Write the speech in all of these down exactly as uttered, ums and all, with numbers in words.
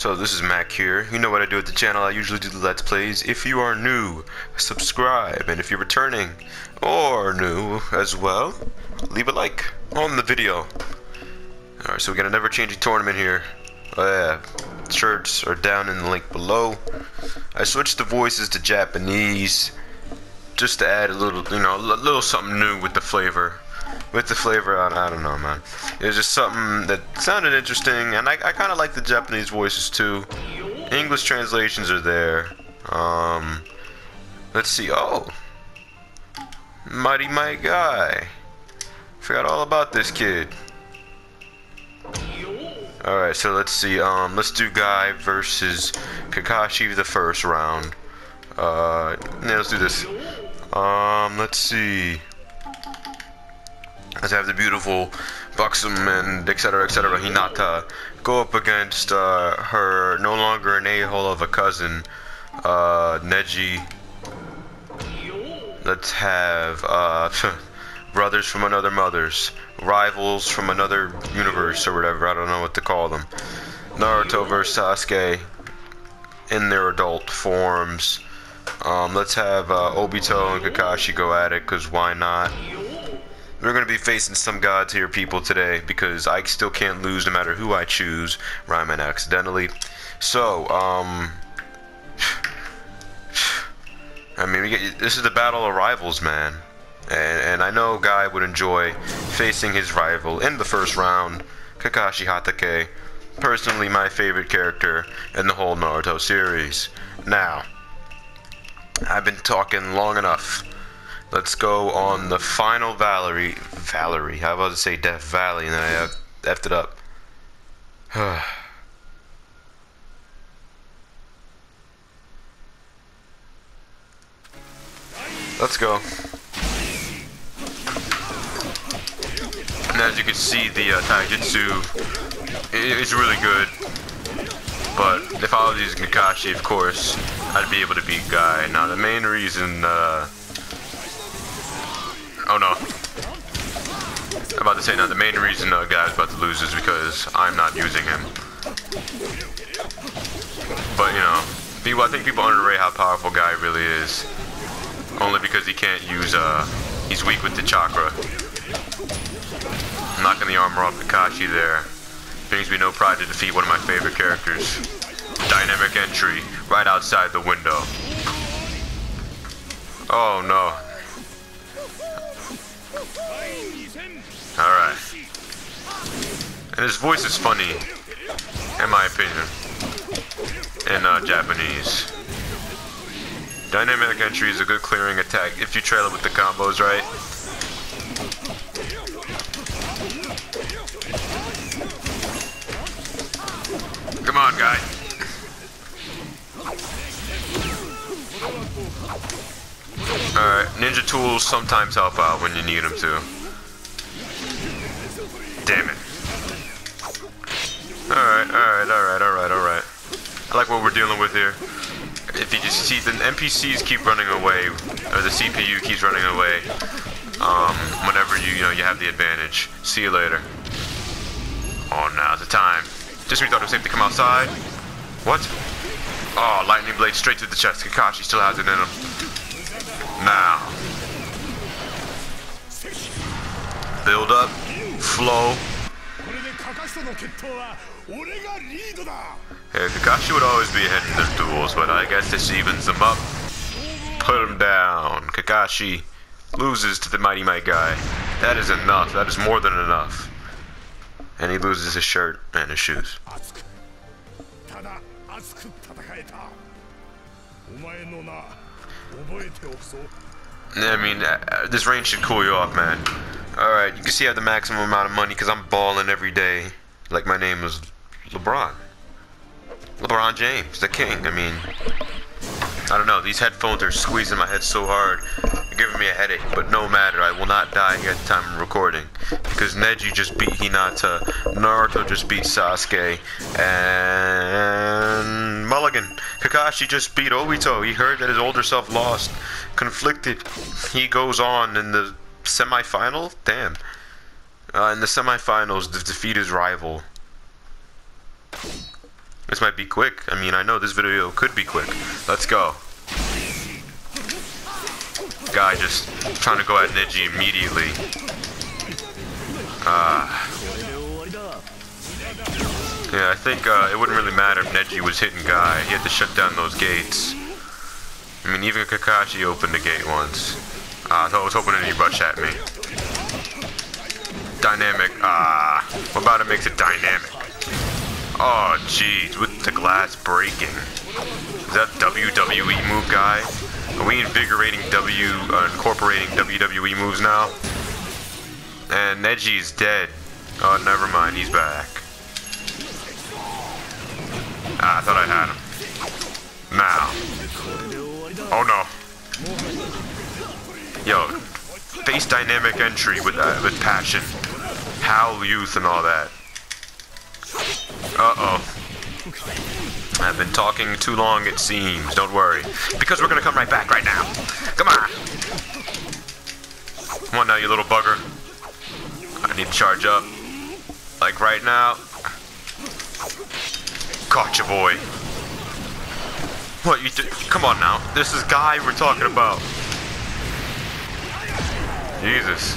So this is Mac here. You know what I do at the channel. I usually do the Let's Plays. If you are new, subscribe. And if you're returning or new as well, leave a like on the video. Alright, so we got a never-changing tournament here. Oh yeah, shirts are down in the link below. I switched the voices to Japanese just to add a little, you know, a little something new with the flavor. With the flavor, I, I don't know, man. It was just something that sounded interesting, and I, I kind of like the Japanese voices too. English translations are there. Um, let's see. Oh, Mighty Might Guy. Forgot all about this kid. All right, so let's see. Um, let's do Guy versus Kakashi the first round. Uh, yeah, let's do this. Um, let's see. As I have the beautiful buxom and etc etc Hinata go up against uh, her no longer an a-hole of a cousin, uh, Neji. Let's have uh, brothers from another mother's, rivals from another universe or whatever, I don't know what to call them. Naruto versus Sasuke in their adult forms. Um, let's have uh, Obito and Kakashi go at it, because why not? We're going to be facing some gods here, people, today, because I still can't lose no matter who I choose, rhyming accidentally. So, um... I mean, we get, this is the battle of rivals, man. And, and I know Guy would enjoy facing his rival in the first round, Kakashi Hatake. Personally, my favorite character in the whole Naruto series. Now, I've been talking long enough. Let's go on the final Valerie. Valerie. How about to say Death Valley, and then I effed it up. Let's go. And as you can see, the uh, taijutsu is really good. But if I was using Kakashi, of course, I'd be able to beat Guy. Now, the main reason. Uh, Oh no. I'm about to say now the main reason uh, Guy's about to lose is because I'm not using him. But you know, people, I think people underrate how powerful Guy really is. Only because he can't use, uh, he's weak with the chakra. Knocking the armor off Kakashi there. Brings me no pride to defeat one of my favorite characters. Dynamic entry, right outside the window. Oh no. Alright. And his voice is funny, in my opinion. In uh, Japanese. Dynamic entry is a good clearing attack if you trail it with the combos, right? Come on, Guy. Alright, ninja tools sometimes help out when you need them to. Damn it. Alright, alright, alright, alright, alright. I like what we're dealing with here. If you just see the N P Cs keep running away, or the C P U keeps running away, um, whenever you, you know, you have the advantage. See you later. Oh, now's the time. Just we thought it was safe to come outside. What? Oh, lightning blade straight through the chest. Kakashi still has it in him. Now. Build up. Flow. Yeah, Kakashi would always be ahead in the duels, but I guess this evens him up. Put him down. Kakashi loses to the Mighty Might Guy. That is enough. That is more than enough. And he loses his shirt and his shoes. I mean, uh, this rain should cool you off, man. Alright, you can see I have the maximum amount of money because I'm balling every day. Like my name is LeBron. LeBron James, the king. I mean, I don't know. These headphones are squeezing my head so hard. They're giving me a headache, but no matter. I will not die here at the time of recording. Because Neji just beat Hinata. Naruto just beat Sasuke. And Mulligan. Kakashi just beat Obito. He heard that his older self lost. Conflicted. He goes on in the semi-final? Damn. Uh, in the semifinals, to defeat his rival. This might be quick. I mean, I know this video could be quick. Let's go. Guy just trying to go at Neji immediately. Uh, yeah, I think uh, it wouldn't really matter if Neji was hitting Guy. He had to shut down those gates. I mean, even Kakashi opened the gate once. Uh, I was hoping he'd rush at me. Dynamic. Ah, what about it makes it dynamic? Oh, jeez, with the glass breaking. Is that W W E move, Guy? Are we invigorating W, uh, incorporating W W E moves now? And Neji's dead. Oh, never mind, he's back. Ah, I thought I had him. Now. Oh no. Yo, face dynamic entry with uh, with passion, howl youth and all that. Uh oh. I've been talking too long it seems. Don't worry, because we're gonna come right back right now. Come on. Come on now, you little bugger. I need to charge up. Like right now. Caught you, boy. What you do? Come on now. This is Guy we're talking about. Jesus.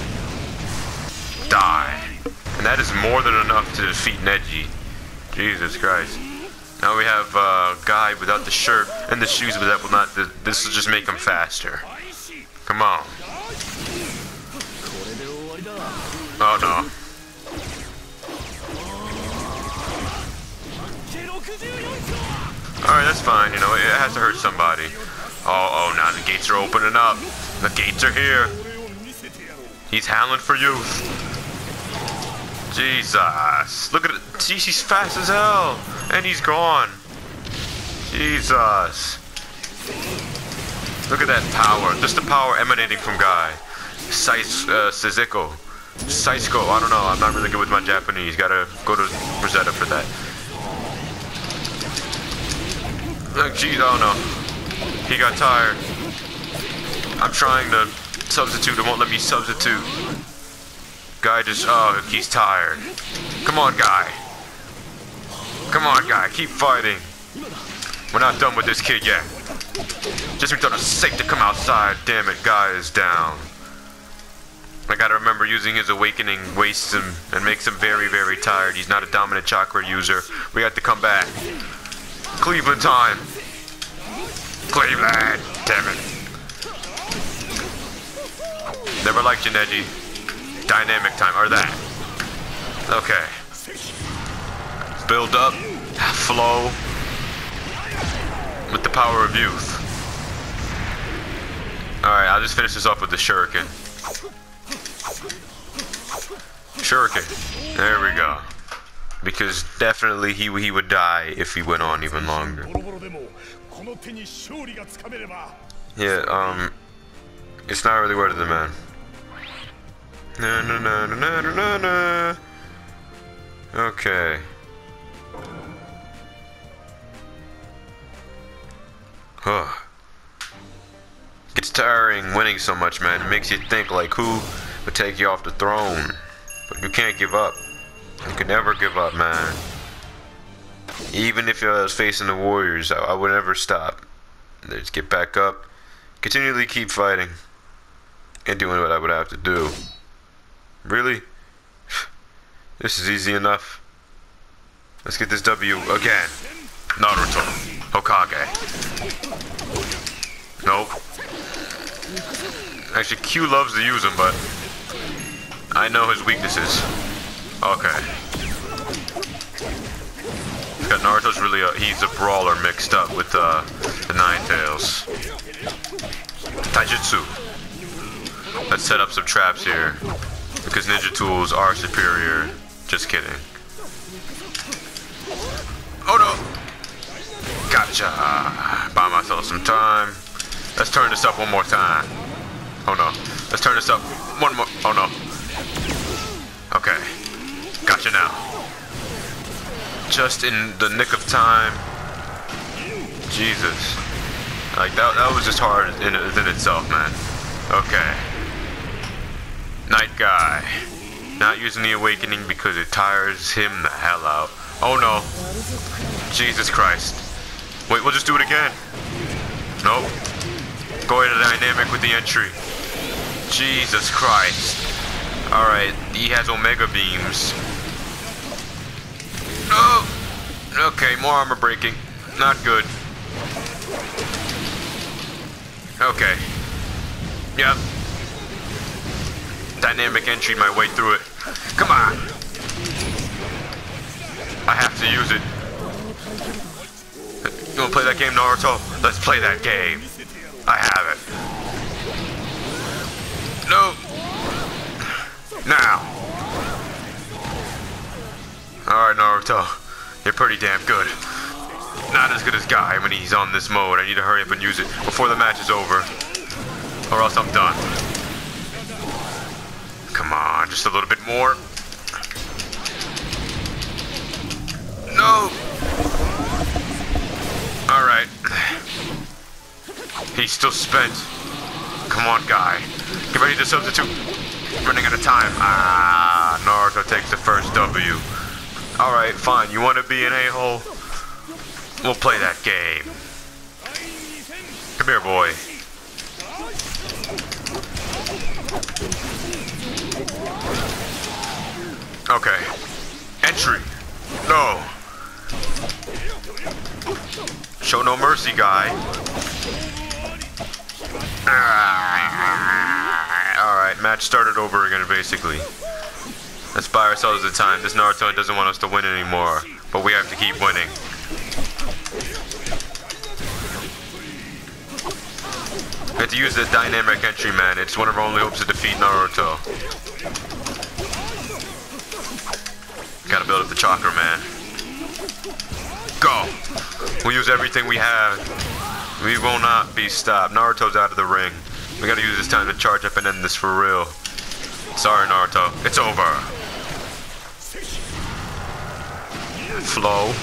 Die. And that is more than enough to defeat Neji. Jesus Christ. Now we have uh, Guy without the shirt and the shoes, but that will not. Th this will just make him faster. Come on. Oh no. Alright, that's fine, you know, it has to hurt somebody. Oh, oh, now the gates are opening up. The gates are here. He's howling for youth. Jesus. Look at it. See, she's fast as hell. And he's gone. Jesus. Look at that power. Just the power emanating from Guy. Sais, uh, Sasuke. Sasuke, I don't know, I'm not really good with my Japanese. Gotta go to Rosetta for that. Like, geez, oh no. He got tired. I'm trying to substitute, it won't let me substitute. Guy just, oh, he's tired. Come on, Guy. Come on, Guy, keep fighting. We're not done with this kid yet. Just for the sake to come outside, damn it, Guy is down. I gotta remember using his awakening wastes him and makes him very, very tired. He's not a dominant chakra user. We have to come back. Cleveland time. Cleveland. Damn it. Never liked you, Neji. Dynamic time. Or that. Okay. Build up. Flow. With the power of youth. Alright, I'll just finish this off with the shuriken. Shuriken. There we go. Because definitely he he would die if he went on even longer. Yeah, um, it's not really worth it, man. Na na na na na na na. Okay. Huh. It's tiring winning so much, man. It makes you think like who would take you off the throne, but you can't give up. You can never give up, man. Even if I was facing the Warriors, I, I would never stop. Just get back up, continually keep fighting, and doing what I would have to do. Really? This is easy enough. Let's get this W again. Naruto. Hokage. Nope. Actually, Q loves to use him, but I know his weaknesses. Okay. Got Naruto's really a, he's a brawler mixed up with uh, the Ninetales. Taijutsu. Let's set up some traps here. Because ninja tools are superior. Just kidding. Oh no! Gotcha! Buy myself some time. Let's turn this up one more time. Oh no. Let's turn this up one more. Oh no. Okay. Gotcha now. Just in the nick of time. Jesus. Like, that, that was just hard in, in itself, man. Okay. Might Guy. Not using the awakening because it tires him the hell out. Oh no. Jesus Christ. Wait, we'll just do it again. Nope. Go ahead and dynamic with the entry. Jesus Christ. Alright, he has Omega Beams. Oh! Okay, more armor breaking. Not good. Okay. Yep. Dynamic entry my way through it. Come on! I have to use it. You wanna play that game, Naruto? Let's play that game. I have it. No! Now! Alright, Naruto. You're pretty damn good. Not as good as Guy when he's on this mode. I need to hurry up and use it before the match is over. Or else I'm done. Come on, just a little bit more. No! Alright. He's still spent. Come on, Guy. Get ready to substitute. Running out of time. Ah, Naruto takes the first W. Alright, fine. You want to be an a-hole? We'll play that game. Come here, boy. Okay. Entry. No. Show no mercy, Guy. Ah. Alright, match started over again, basically. Let's buy ourselves the time. This Naruto doesn't want us to win anymore, but we have to keep winning. We have to use this dynamic entry, man. It's one of our only hopes to defeat Naruto. Gotta build up the chakra, man. Go! We'll use everything we have. We will not be stopped. Naruto's out of the ring. We gotta use this time to charge up and end this for real. Sorry, Naruto. It's over. Flow.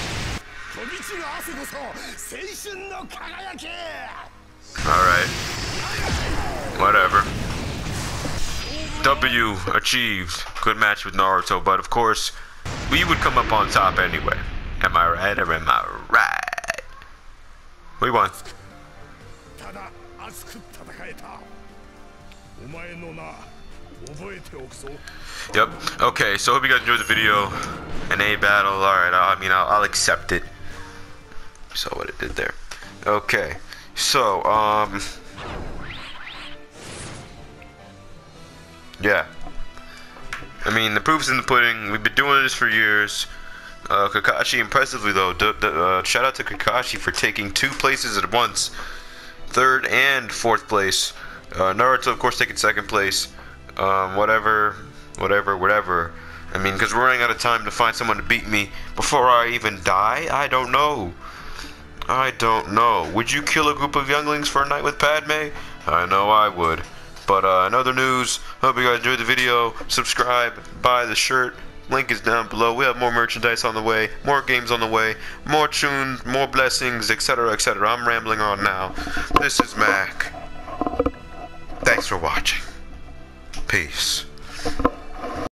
Alright. Whatever. W achieved. Good match with Naruto, but of course, we would come up on top anyway. Am I right or am I right? We won. Yep. Okay, so hope you guys enjoyed the video. An A battle. Alright, I mean, I'll, I'll accept it. Saw what it did there. Okay. So, um... yeah. I mean, the proof's in the pudding. We've been doing this for years. Uh, Kakashi, impressively though, d d uh, shout out to Kakashi for taking two places at once. Third and fourth place. Uh, Naruto, of course, taking second place. Um, whatever, whatever, whatever. I mean, because we're running out of time to find someone to beat me before I even die? I don't know. I don't know. Would you kill a group of younglings for a night with Padme? I know I would. But uh, in other news, hope you guys enjoyed the video. Subscribe, buy the shirt. Link is down below. We have more merchandise on the way, more games on the way, more tunes, more blessings, et cetera, et cetera. I'm rambling on now. This is Mac. Thanks for watching. Peace.